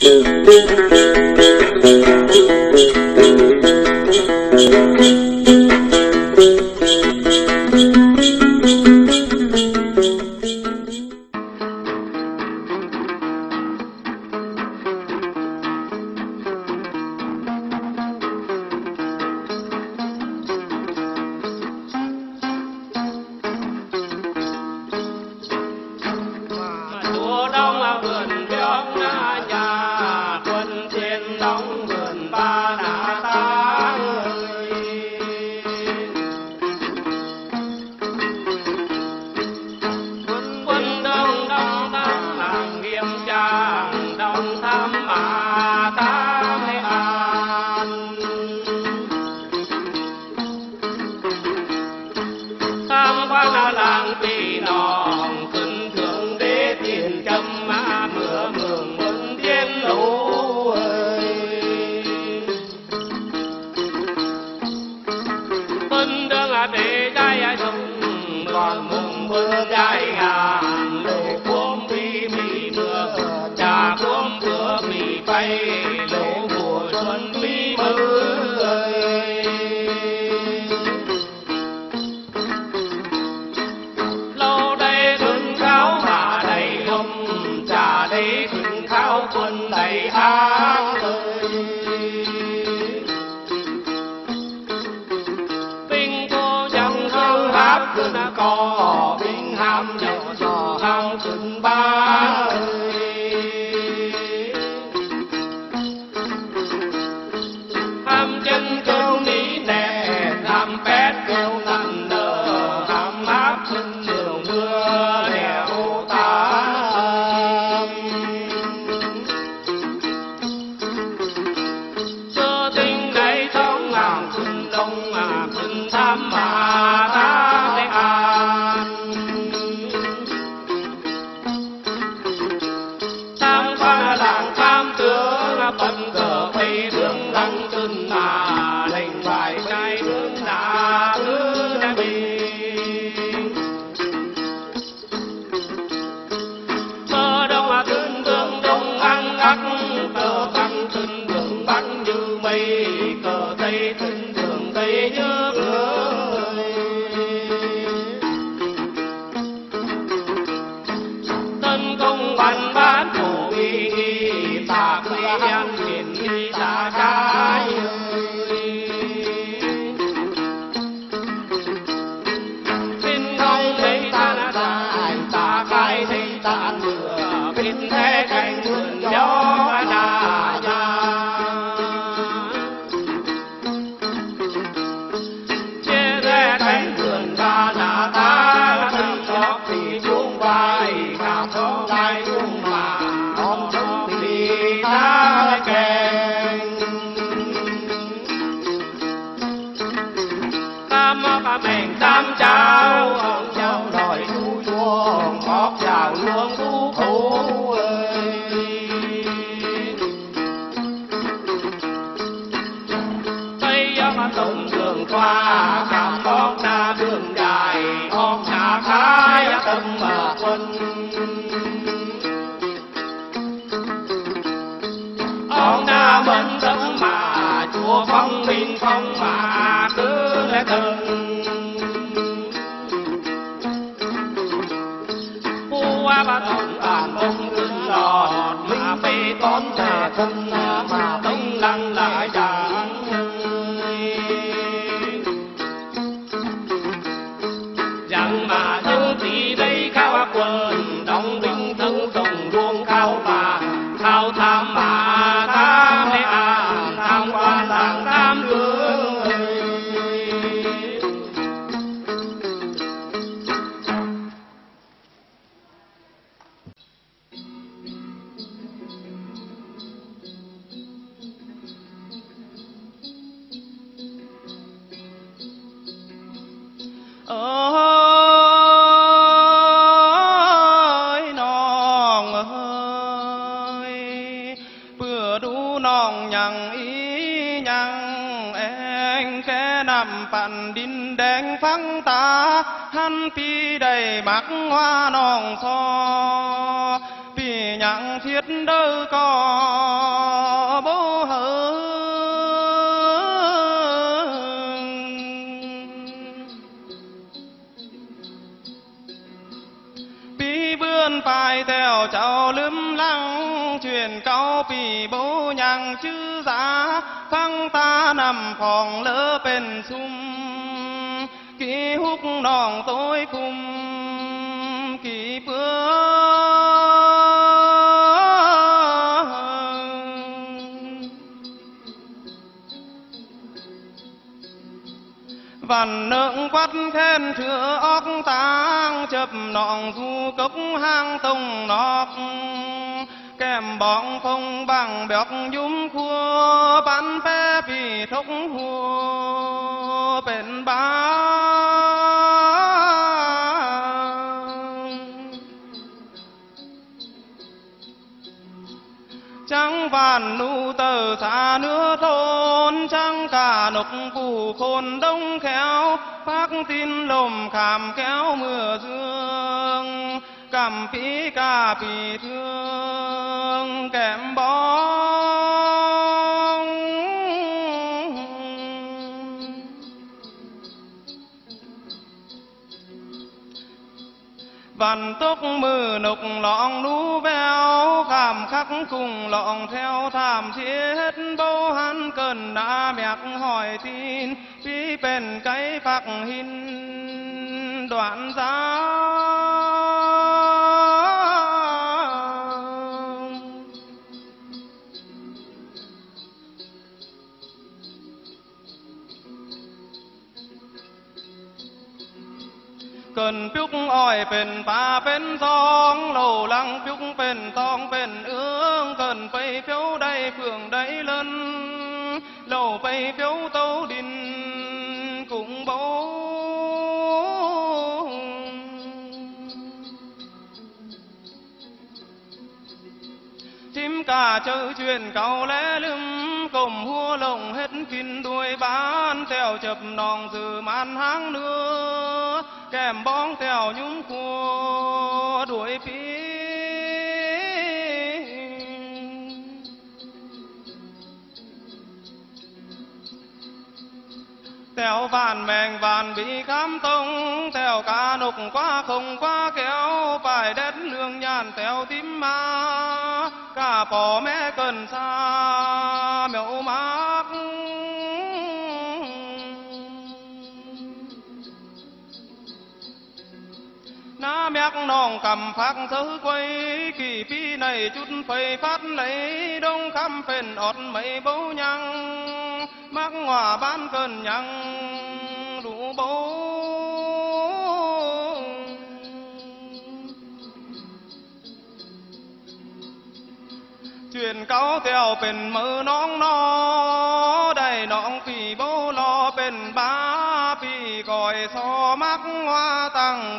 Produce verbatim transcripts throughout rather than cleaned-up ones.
Thiết đâu có truyền cao vì bố nhàng chữ giá khăng ta nằm phòng lỡ bên sung kỳ húc nòng tối cùng kỳ bữa. Vạn nượng quát khen thừa óc tang chập nọng du cốc hang tông nọc kèm bọng phong bằng bẹt nhúm khua bán phê vì thốc hùa bền bá chẳng vạn nụ tờ xa nửa thôn chẳng cả nục bù khôn đông khéo phát tin lồm khảm kéo mưa dương cảm phí cả phí thương kém bóng vạn tốc mưa nục lọng lũ veo cảm khắc cùng lọng theo thảm chết bâu hắn cần đã mẹc hỏi tin phí bền cái phạc hình đoạn giá cần búc ỏi bền ba bền tong lầu lăng búc bền tong bền ương cần phây phiếu đây phường đấy lên lầu phây phiếu tâu đình cũng bố chim cả chữ truyền cầu lẽ lưng cổng hua lồng hết kín đuôi bán theo chập nòng dừ man háng nữa kèm bóng theo nhúng cua đuổi phí theo vàn mèn vàn bị khám tông theo cá nục quá không quá kéo phải đất nương nhàn theo tím ma cả bỏ mẹ cần xa mẹo mát ná mẹc nòng cầm phát sớ quay kỳ phi này chút phây phát lấy đông khăm phền ọt mấy bấu nhăng mắc ngòa bán cơn nhăng đủ bấu chuyện cáo theo bền mơ nón nó đầy nón phì bấu lo bền bá phì gọi so mắc hoa tăng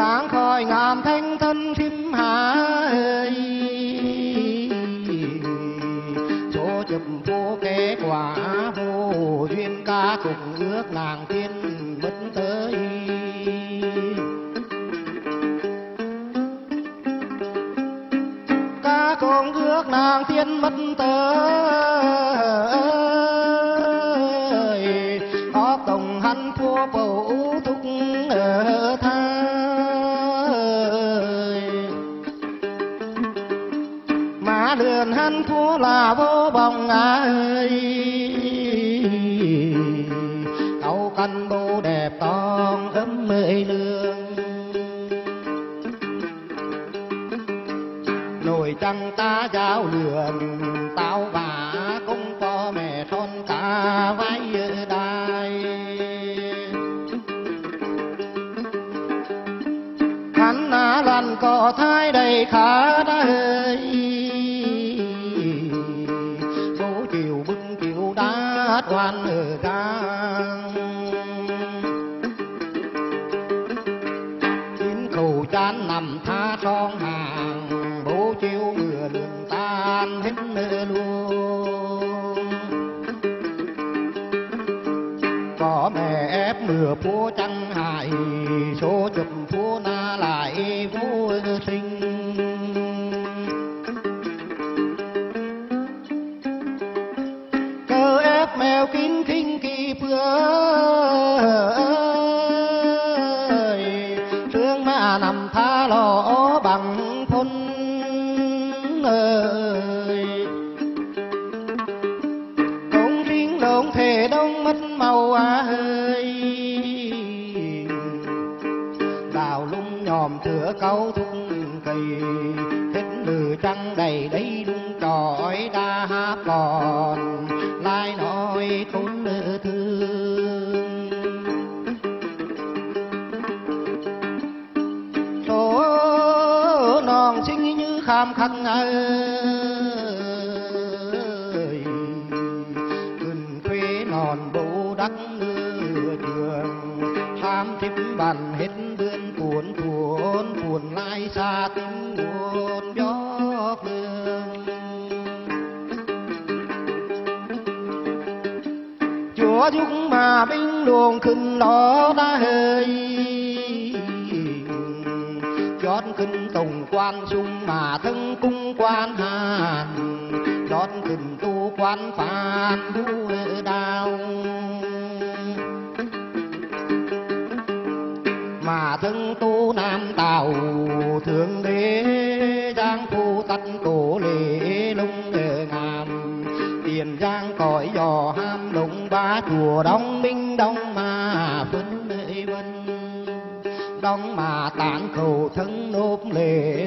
tán khỏi ngàn thanh thân phim hạ ơi. Chỗ chụp vô kế quả vô duyên ca cùng ước nàng tiên bất tới. Ca cùng ước nàng tiên bất tới. Đường hắn thua là vô vọng ơi, tàu căn bố đẹp con ấm mười lương. Nồi trăng ta giao lượn tao bà cũng có mẹ son cả vai đai. Hắn á lần có thai đầy khá đã ơi. Quan ở ta chín cầu chán nằm tha trong hàng bố chiêu mưa đường tan hết mưa luôn. Có mẹ ép mưa phố trăng hại số chụm phố na lại vô sinh. Mèo kín khinh kỳ phơi thương mà nằm tha lò bằng phun ơi. Cũng riêng lộn thể đông mất màu ơi. Đào lung nhòm chữa câu thung kỳ thích lửa trăng đầy đấy lung trọi đa hát còn lại nói khốn thương. Số non xinh như kham khăn ơi, gần quê non bố đắc ngựa trường tham thiếp bàn hết bươn cuốn cuốn cuốn lai xa tính nguồn gió đường. Chúa giúp mà binh luồng khinh nó đã hơi chót kinh tổng quan sung mà thân cung quan hàn chót kinh tu quan phản đu đao mà thân tu nam tàu thượng đế giang thu tắt cổ lễ lung ngàn tiền giang cõi giò ham lũng ba chùa đông minh đông mà phấn lệ vân đông mà tán cầu thân nộp lễ.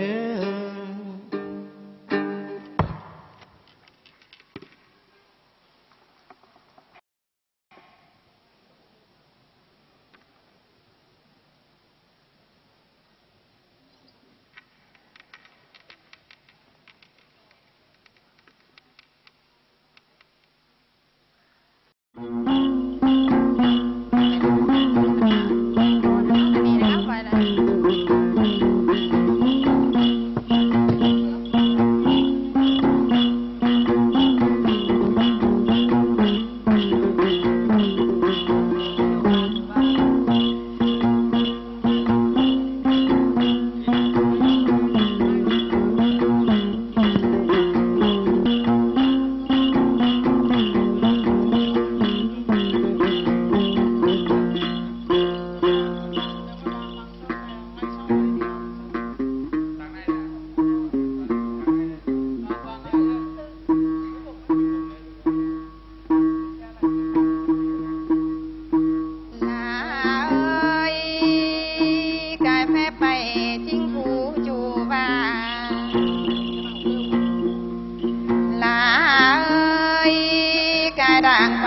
Hãy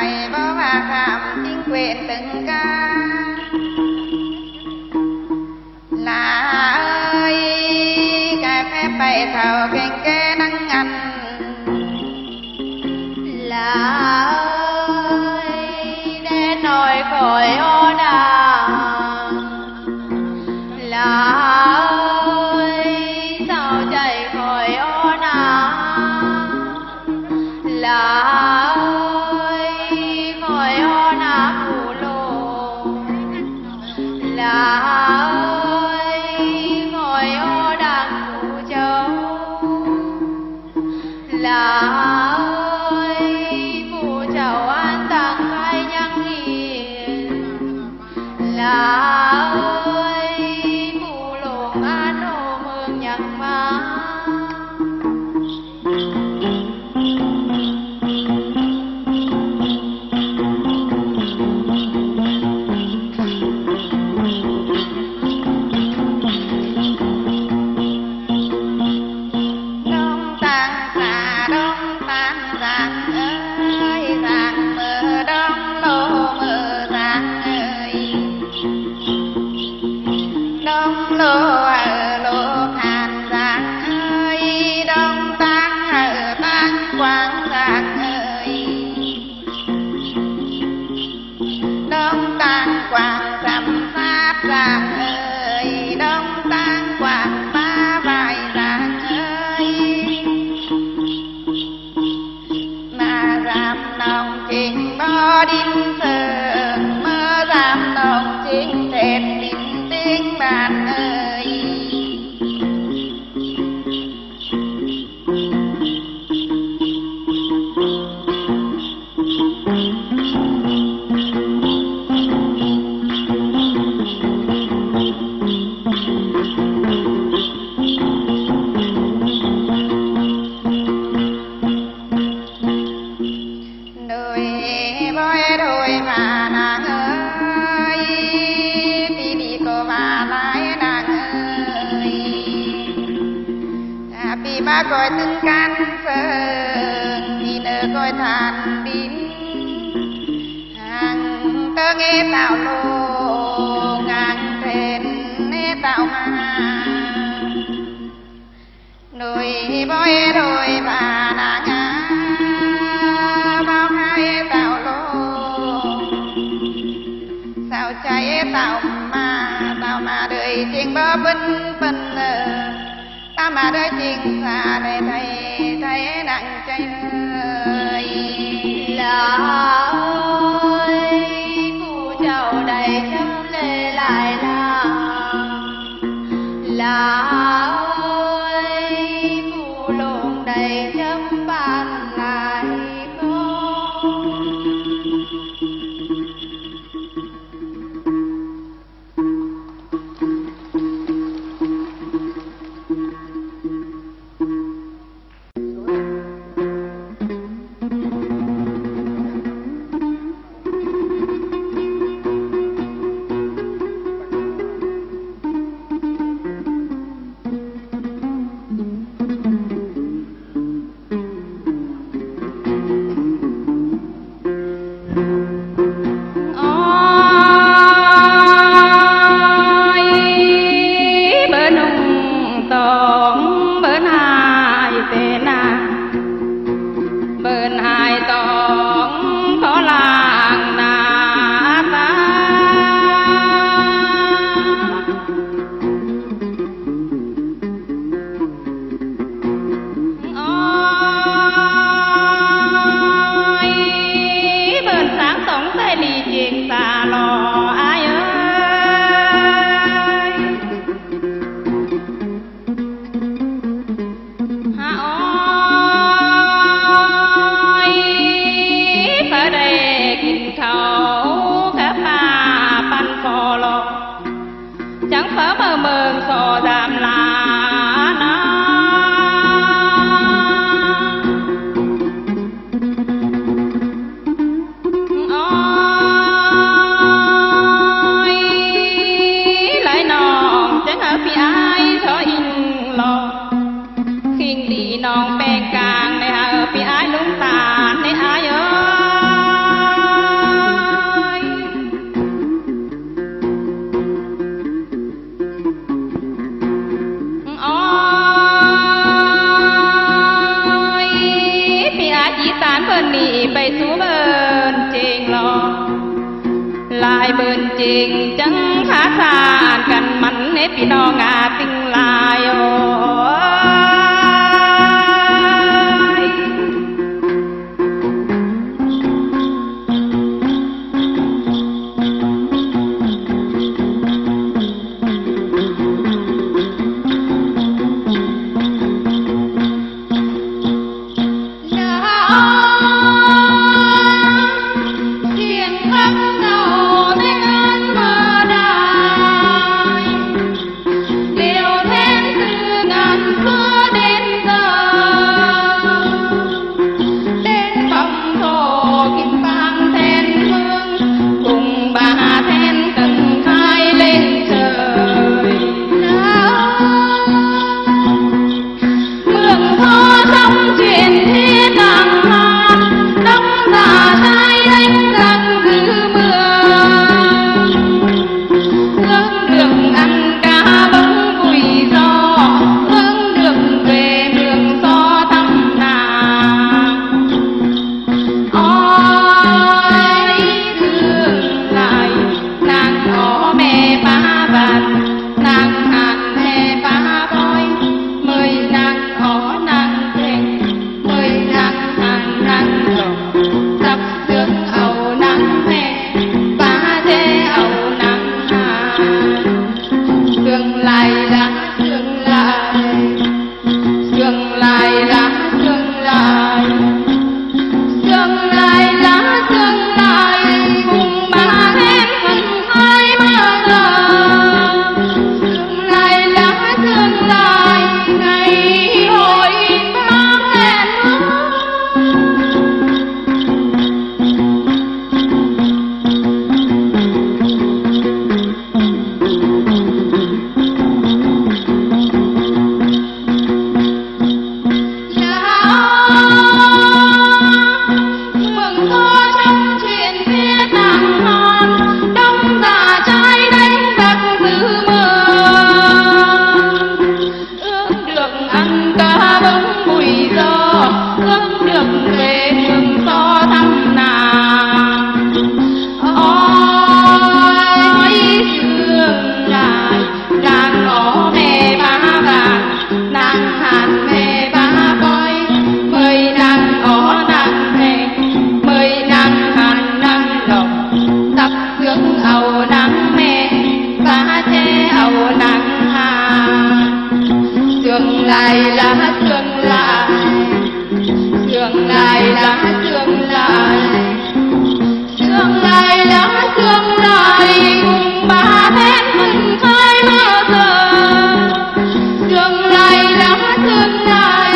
subscribe cho kênh Ghiền Mì Gõ để không bỏ lỡ những video hấp dẫn. này lá trường lạ, trường này lá trường lạ, trường này lá trường lạ, cùng ba hết mình thôi bao giờ. Trường này lá trường lạ,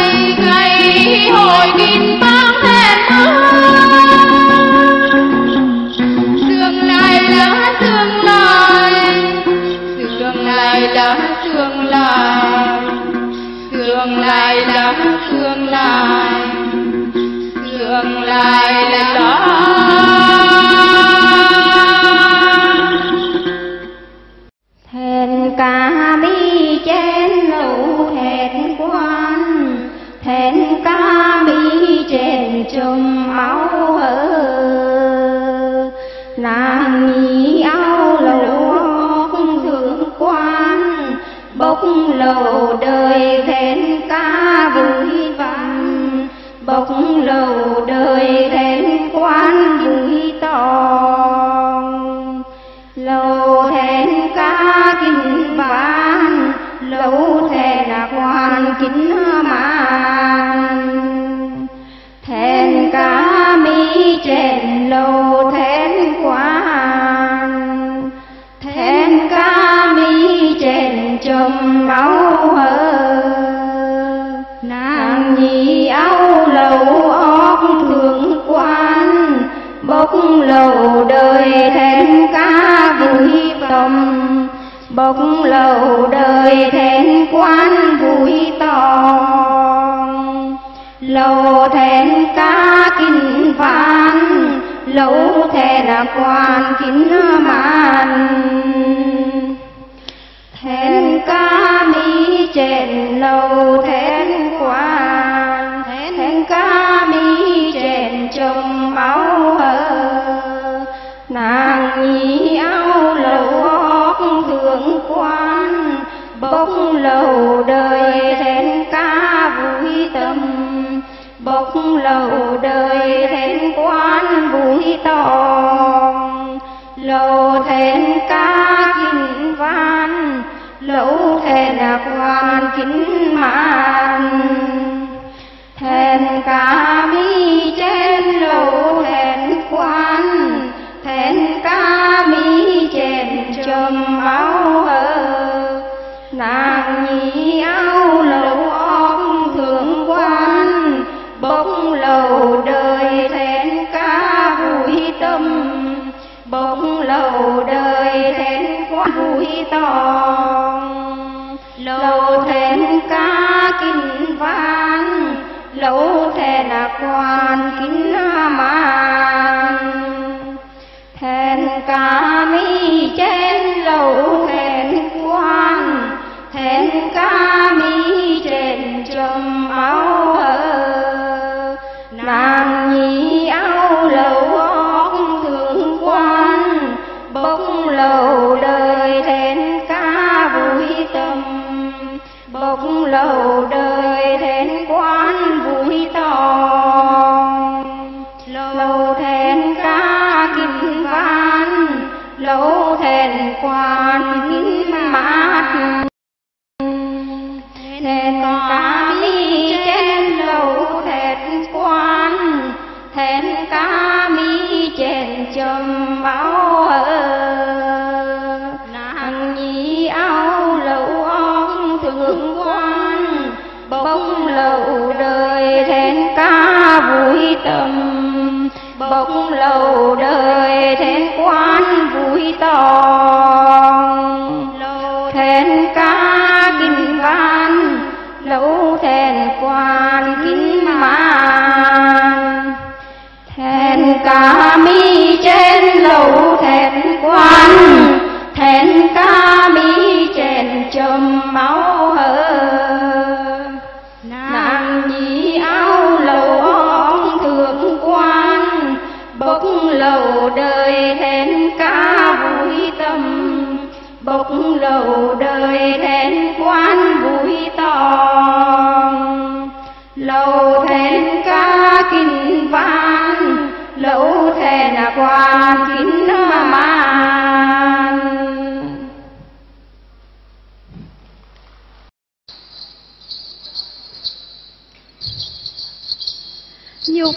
ngày hồi nghìn bao hết mơ. Trường này lá trường lạ, trường này lá trường lạ. Sương lại đã sương lại, sương lại đã đó. Thèn cá bi trên lũ thèn quan, thèn cá bi trên chùm máu hở. Nàng nhí áo lũ không thương quan, bốc lầu đời thèn. Bốc lầu đời thèn quan vui to, lầu thèn cá kính bán, lầu thèn quan kính màn, thèn cá mỹ trên lầu thèn quan, thèn cá mỹ trên chùm máu hở. Nàng nhí áo lầu óc thượng quan, bốc lầu đời thèn cá vui tầm, bốc lầu đời thèn quan vui to, lầu thèn cá kín phan, lầu thèn quan kín màn, thèn cá mỹ trên lầu thèn quan, thèn cá mỹ trên chùm máu hở. Nàng nhí áo lầu óc thượng quan, bốc lầu đời thèn cá vui tầm, bốc lầu đời thèn quan vui to, lầu thèn cá kín văn, lầu thèn quan kính màn, thèn cá mi trên lầu thèn quan, thèn cá mi trên chùm máu hở. Nàng nhí áo lầu ôm thượng quan, bốc lầu đời thèn cá vui tâm, bốc lầu đời thèn quan vui to, lầu thèn cá kín ván, lầu thèn quan kín màn, thèn cá mi trên lầu thèn quan, thèn cá mi trên chùm áo hở. Nàng nhí áo lầu óc thượng quan, bốc lầu đời thèn cá vui tầm, bốc lầu đời thèn quan vui to, lầu thèn cá kín ván, lầu thèn quan kín mát, thèn cá mi trên lầu thèn quan, thèn cá mi trên chùm máu hở. Nàng nhí áo lầu ong thượng quan, bốc lầu đời thèn cá vui tầm, bốc lầu đời thèn quan vui to, thèn cá kín ván, lầu thèn quan kín màn, thèn cá mi trên lầu thèn quan, thèn cá mi trên chùm máu hở. Bốc lầu đời thèn cá vui tầm, bốc lầu đời thèn quan vui to, lầu thèn cá kín ván, lầu thèn quan kín màn. Nhục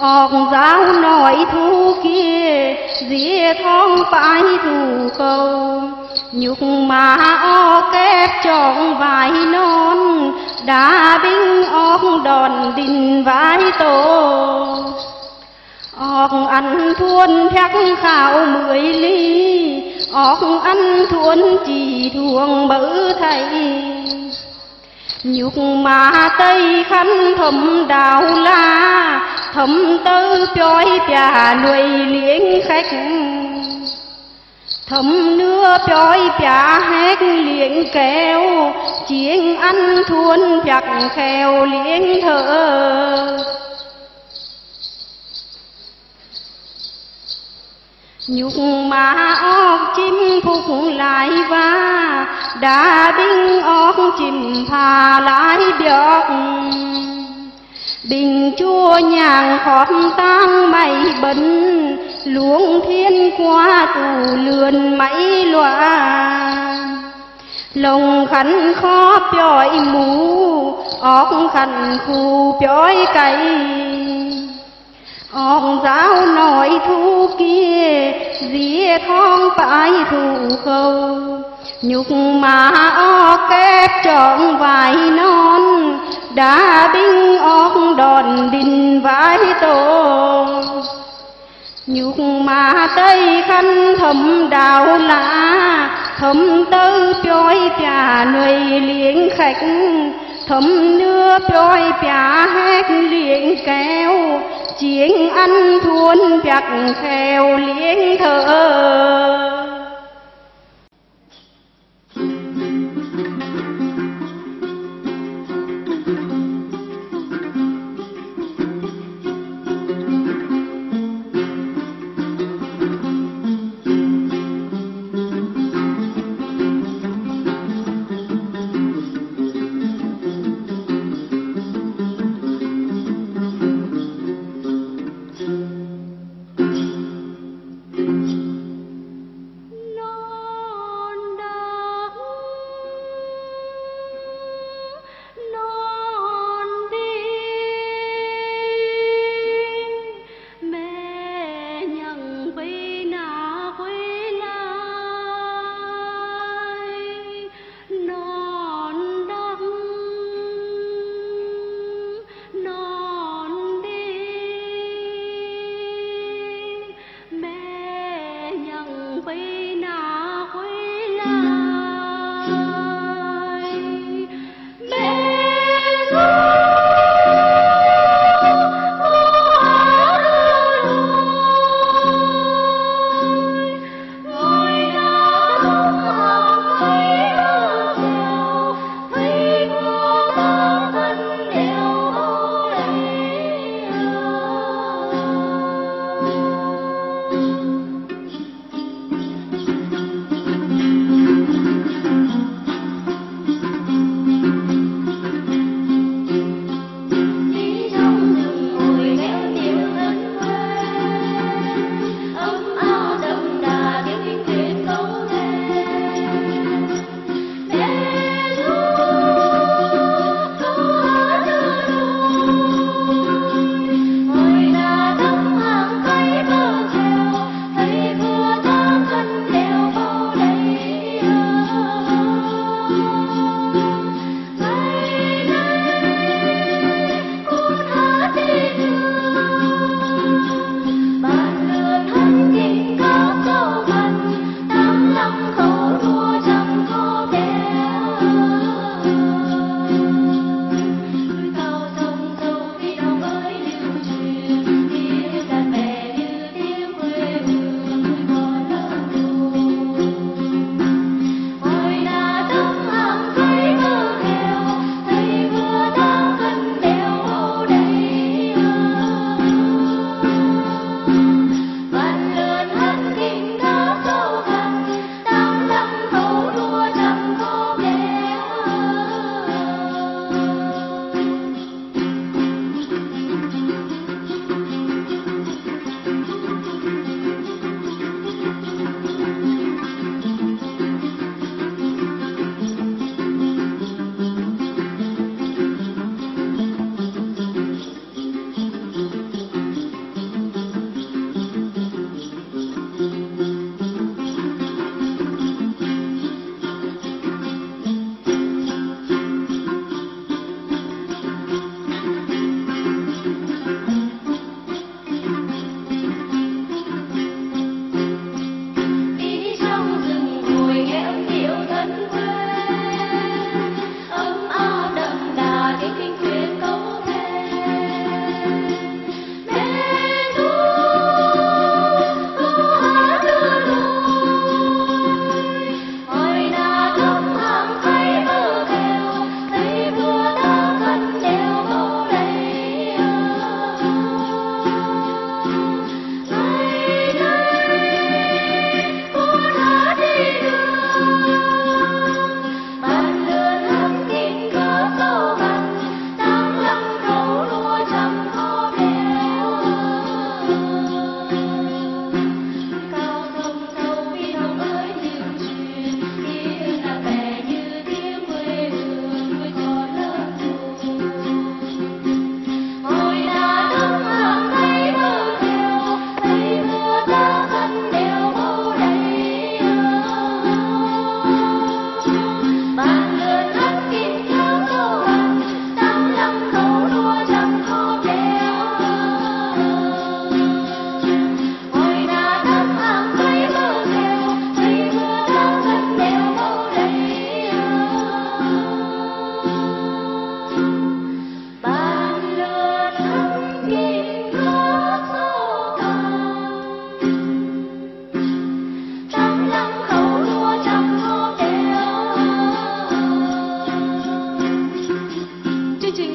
Ông giáo nói thu kia dĩa thong phải dù câu, nhục mà o kép trọn vải non, đá binh ông đòn đình vái tổ. Ông ăn thuôn thác khảo mười ly, ông ăn thuôn chỉ thuồng bỡ thầy. Nhục mà tây khăn thầm đào la, thầm tơ chói pia nuôi liếng khách. Thầm nưa chói pia hét liếng kéo, chiếng ăn thuôn chặt kheo liếng thở. Nhục mà óc chim phục lại va, đã binh óc chim phà lại biọt. Bình chua nhàng khót tang mày bấn, luống thiên qua tù lườn mấy loa. Lòng khăn khó chói mũ, óc khăn khu chói cày. Ông giáo nói thu kia dĩa thong phải thù khâu, nhục mà o kép trọn vải non, đá binh óc đòn đình vái tổ. Nhục mà tây khăn thầm đào lá, thầm tơ chói trà nuôi liếng khách. Thầm nưa chói trà hét liếng kéo, chiến ăn thuôn chặt kheo liếng thở.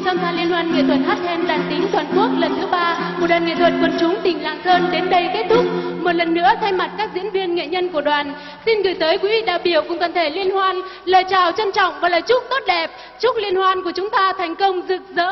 Cùng tham gia liên hoan nghệ thuật hát then đàn tính toàn quốc lần thứ ba của đoàn nghệ thuật quần chúng tỉnh Lạng Sơn đến đây kết thúc. Một lần nữa thay mặt các diễn viên nghệ nhân của đoàn, xin gửi tới quý vị đại biểu cùng toàn thể liên hoan lời chào trân trọng và lời chúc tốt đẹp. Chúc liên hoan của chúng ta thành công rực rỡ.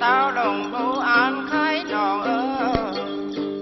Tao đồng bố an khái tròn ơ